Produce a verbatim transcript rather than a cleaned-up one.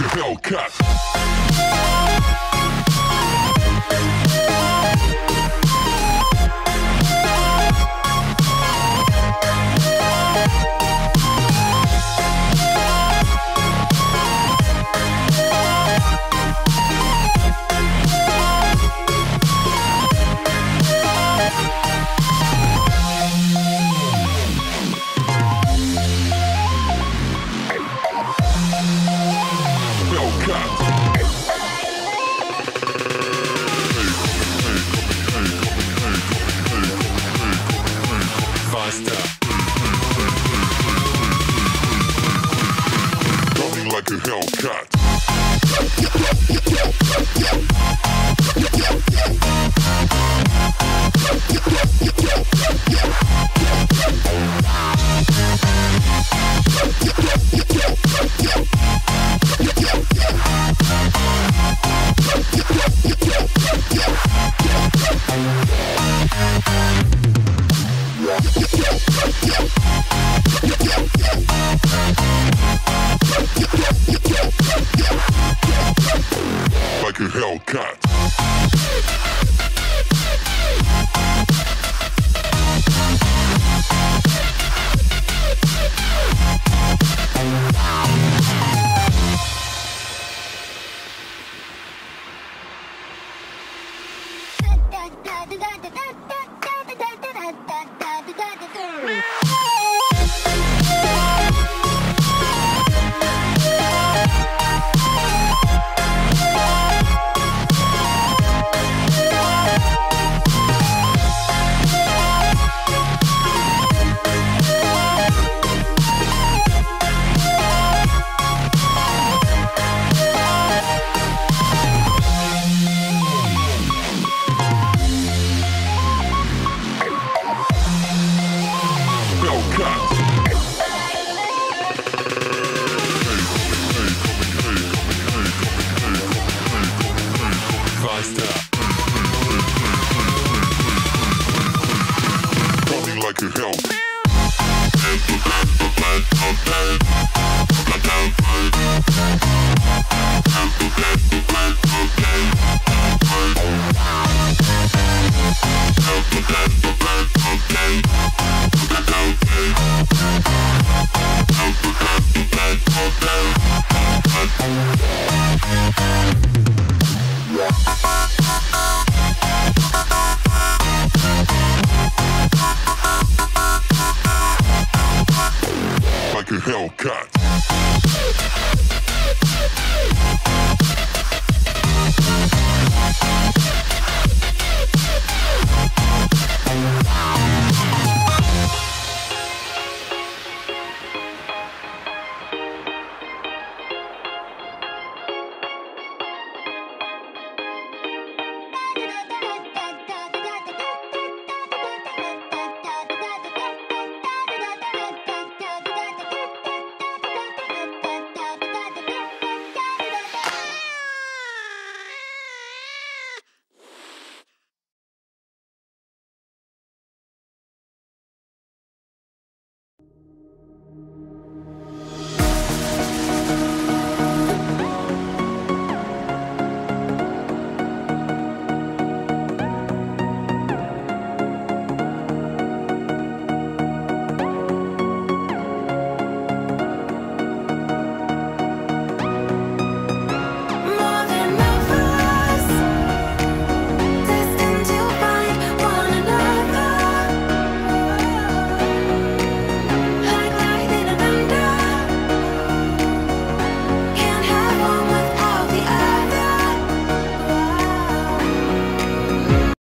Hellcat.